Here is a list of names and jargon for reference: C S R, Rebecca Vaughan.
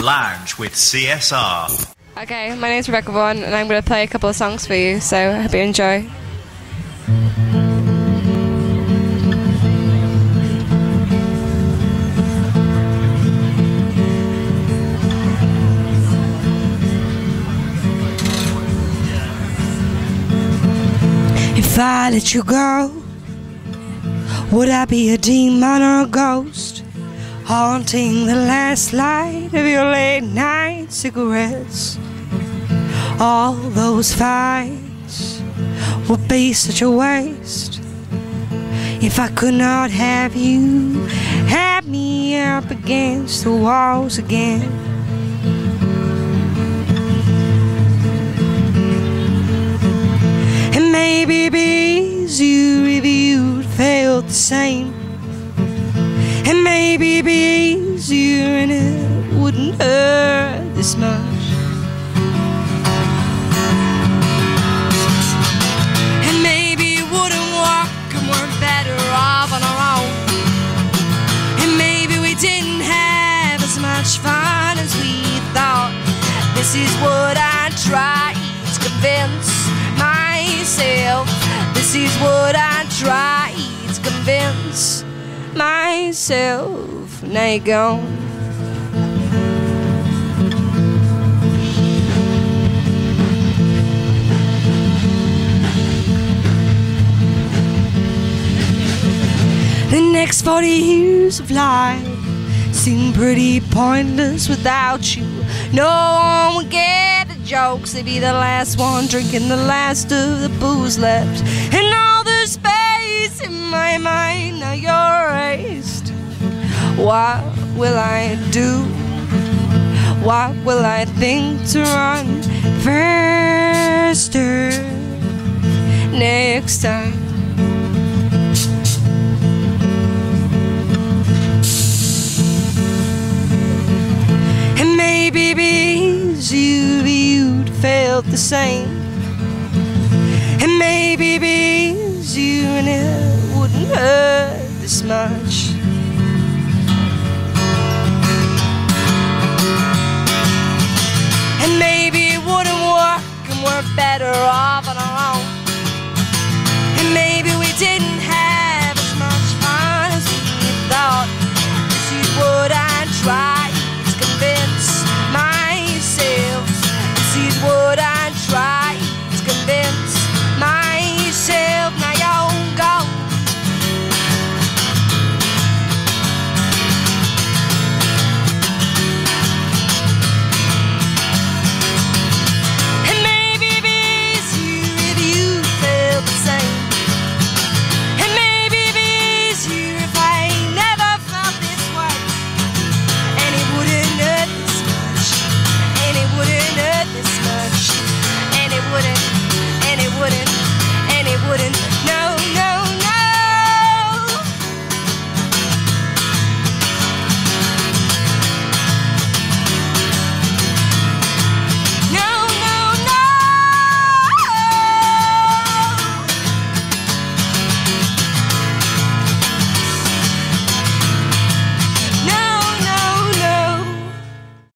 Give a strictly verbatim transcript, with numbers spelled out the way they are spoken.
Lounge with C S R. Okay, my name's Rebecca Vaughan and I'm going to play a couple of songs for you, so I hope you enjoy. If I let you go, would I be a demon or a ghost, haunting the last light of your late night cigarettes? All those fights would be such a waste if I could not have you. Had me up against the walls again. Maybe bees you reviewed failed the same, and maybe bees you in it wouldn't hurt this much, and maybe you wouldn't walk and weren't better off on our own, and maybe we didn't have as much fun as we thought. This is what I tried to convince myself, this is what I tried to convince myself. Now you're gone. The next forty years of life seem pretty pointless without you. No one will get the jokes, they'd be the last one drinking the last of the booze left, and all the space in my mind now you're erased. What will I do? What will I think to run faster next time? Maybe bees you viewed felt the same, and maybe bees you and it wouldn't hurt this much,